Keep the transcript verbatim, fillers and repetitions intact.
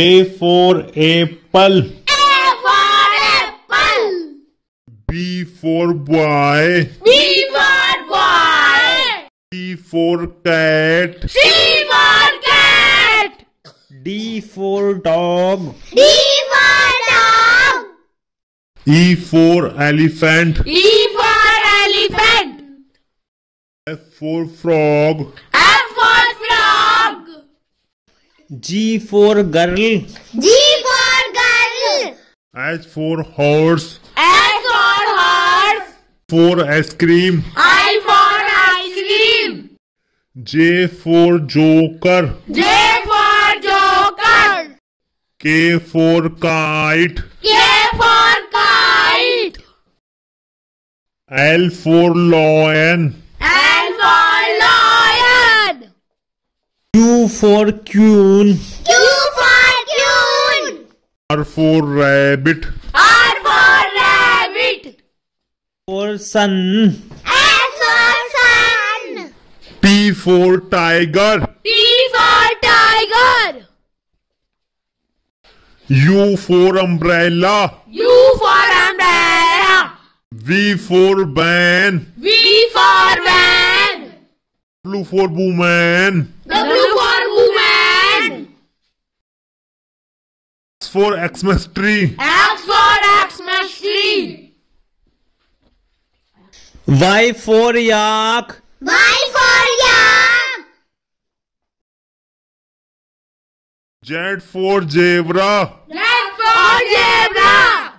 A for apple. A for apple. B for boy. B for boy. C for cat. C for cat. D for dog. D for dog. E for elephant. E for elephant. F for frog. G for girl. G for girl. H for horse. H for horse. For ice cream. I for ice cream. J for joker. J for joker. K for kite. K for kite. L for lion. Q for queen. Q for queen. R for rabbit. R for rabbit. For sun. S for sun. T for tiger. T for tiger. U for umbrella. U for umbrella. V for van. V for van. W for woman. X for Xmas tree. X for Xmas tree. Y for yak. Y for yak. Z for zebra. Z for zebra.